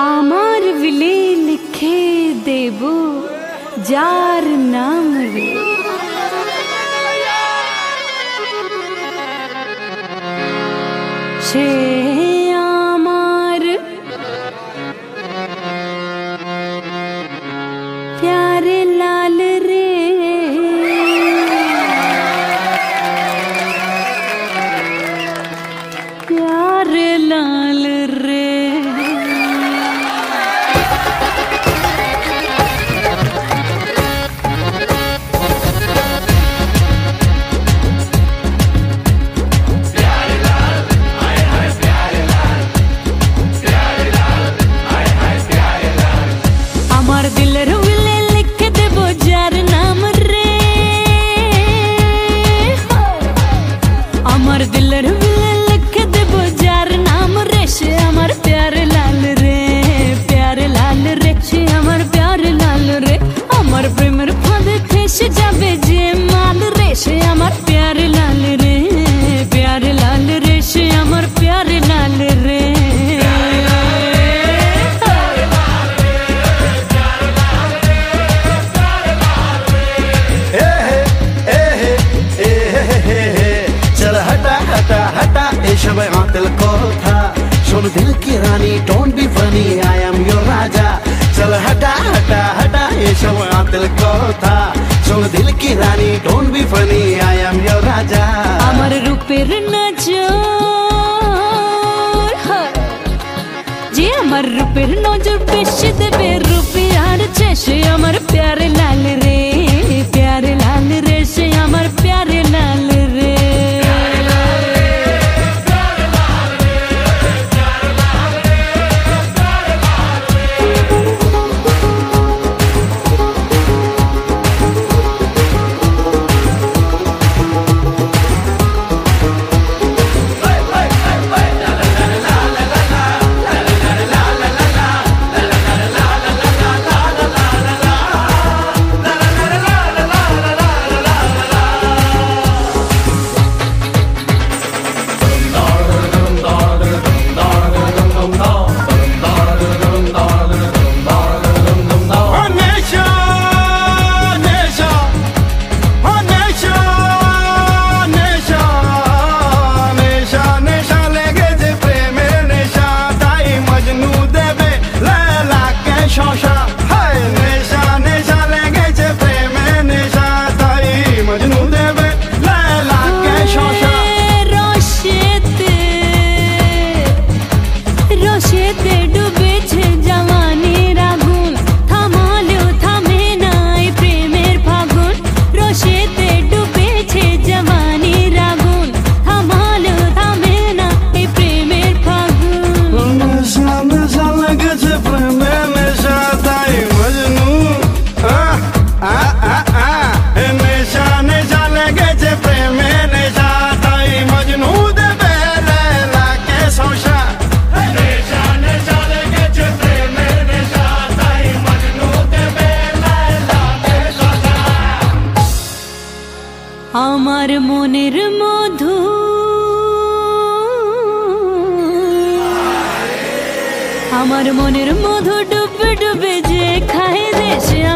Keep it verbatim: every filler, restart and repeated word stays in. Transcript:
आमार विले लिखे देबो जार नाम रे। शे आमार प्यारे लाल रे, प्यारे लाल रे। दिल की रानी, don't be funny, I am your raja. चल हटा हटा हटा ये सब आतिल को था। सुन दिल की रानी, don't be funny, I am your raja. अमर रूपेर नजर जी, अमर रूपेर नजर पेश देवे रूपियार चेश। अमर प्यारे लाल रे, प्यारे लाल रे से, अमर प्यारे लाल रे। आमार मोनेर मधु आमार मोनेर मधु डुबे डुबे जे खाए देशे।